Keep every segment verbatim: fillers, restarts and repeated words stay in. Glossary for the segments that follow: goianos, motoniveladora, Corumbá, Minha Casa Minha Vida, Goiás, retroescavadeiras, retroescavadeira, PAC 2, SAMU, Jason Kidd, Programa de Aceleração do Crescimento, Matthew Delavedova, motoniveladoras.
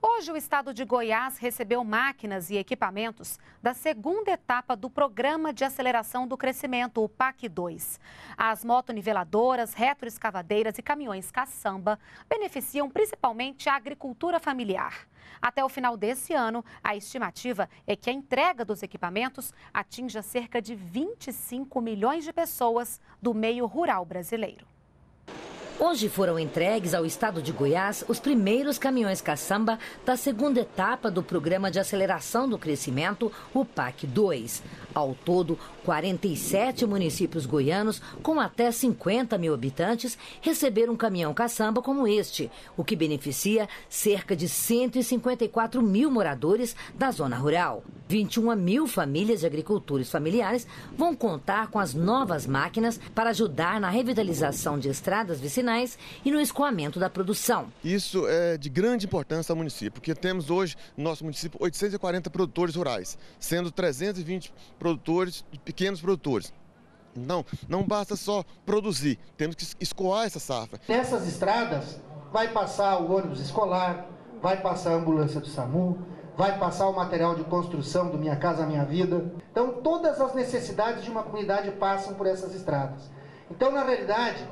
Hoje, o estado de Goiás recebeu máquinas e equipamentos da segunda etapa do Programa de Aceleração do Crescimento, o PAC dois. As motoniveladoras, retroescavadeiras e caminhões caçamba beneficiam principalmente a agricultura familiar. Até o final desse ano, a estimativa é que a entrega dos equipamentos atinja cerca de vinte e cinco milhões de pessoas do meio rural brasileiro. Hoje foram entregues ao estado de Goiás os primeiros caminhões caçamba da segunda etapa do Programa de Aceleração do Crescimento, o PAC dois. Ao todo, quarenta e sete municípios goianos com até cinquenta mil habitantes receberam um caminhão caçamba como este, o que beneficia cerca de cento e cinquenta e quatro mil moradores da zona rural. vinte e uma mil famílias de agricultores familiares vão contar com as novas máquinas para ajudar na revitalização de estradas vicinais e no escoamento da produção. Isso é de grande importância ao município, porque temos hoje no nosso município oitocentos e quarenta produtores rurais, sendo trezentos e vinte produtores, pequenos produtores. Então, não basta só produzir, temos que escoar essa safra. Nessas estradas vai passar o ônibus escolar, vai passar a ambulância do SAMU, vai passar o material de construção do Minha Casa Minha Vida. Então, todas as necessidades de uma comunidade passam por essas estradas. Então, na realidade,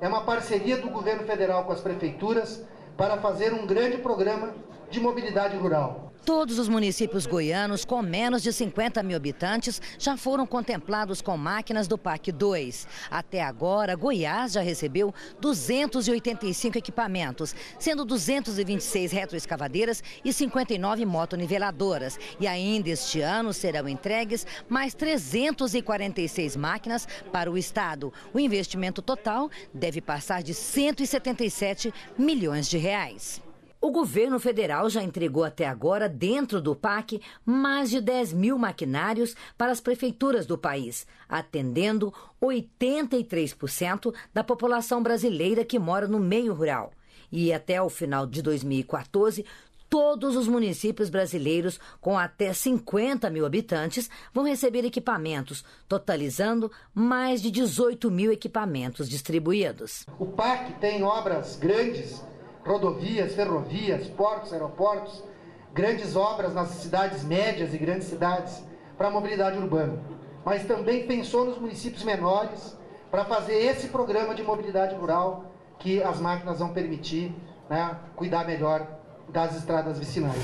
é uma parceria do governo federal com as prefeituras para fazer um grande programa de mobilidade rural. Todos os municípios goianos com menos de cinquenta mil habitantes já foram contemplados com máquinas do PAC dois. Até agora, Goiás já recebeu duzentos e oitenta e cinco equipamentos, sendo duzentas e vinte e seis retroescavadeiras e cinquenta e nove motoniveladoras. E ainda este ano serão entregues mais trezentas e quarenta e seis máquinas para o estado. O investimento total deve passar de cento e setenta e sete milhões de reais. O governo federal já entregou até agora, dentro do PAC, mais de dez mil maquinários para as prefeituras do país, atendendo oitenta e três por cento da população brasileira que mora no meio rural. E até o final de dois mil e quatorze, todos os municípios brasileiros com até cinquenta mil habitantes vão receber equipamentos, totalizando mais de dezoito mil equipamentos distribuídos. O PAC tem obras grandes, rodovias, ferrovias, portos, aeroportos, grandes obras nas cidades médias e grandes cidades para a mobilidade urbana. Mas também pensou nos municípios menores para fazer esse programa de mobilidade rural que as máquinas vão permitir, né, cuidar melhor das estradas vicinais.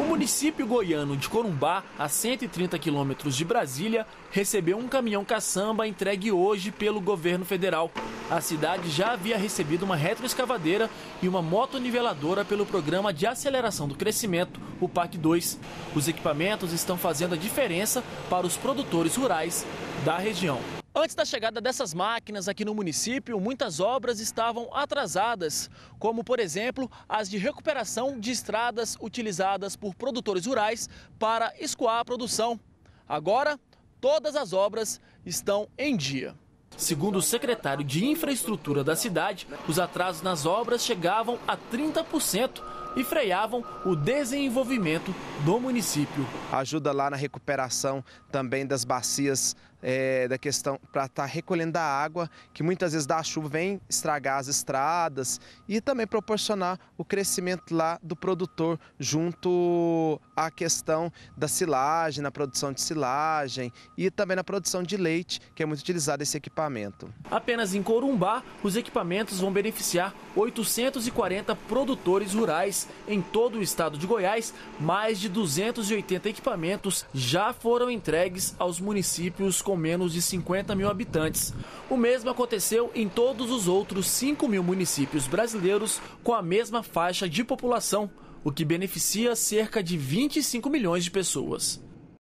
O município goiano de Corumbá, a cento e trinta quilômetros de Brasília, recebeu um caminhão caçamba entregue hoje pelo governo federal. A cidade já havia recebido uma retroescavadeira e uma motoniveladora pelo Programa de Aceleração do Crescimento, o PAC dois. Os equipamentos estão fazendo a diferença para os produtores rurais da região. Antes da chegada dessas máquinas aqui no município, muitas obras estavam atrasadas, como, por exemplo, as de recuperação de estradas utilizadas por produtores rurais para escoar a produção. Agora, todas as obras estão em dia. Segundo o secretário de Infraestrutura da cidade, os atrasos nas obras chegavam a trinta por cento. E freavam o desenvolvimento do município. Ajuda lá na recuperação também das bacias, é, da questão para estar tá recolhendo a água, que muitas vezes da chuva vem estragar as estradas e também proporcionar o crescimento lá do produtor junto à questão da silagem, na produção de silagem e também na produção de leite, que é muito utilizado esse equipamento. Apenas em Corumbá, os equipamentos vão beneficiar oitocentos e quarenta produtores rurais. Em todo o estado de Goiás, mais de duzentos e oitenta equipamentos já foram entregues aos municípios com menos de cinquenta mil habitantes. O mesmo aconteceu em todos os outros cinco mil municípios brasileiros com a mesma faixa de população, o que beneficia cerca de vinte e cinco milhões de pessoas.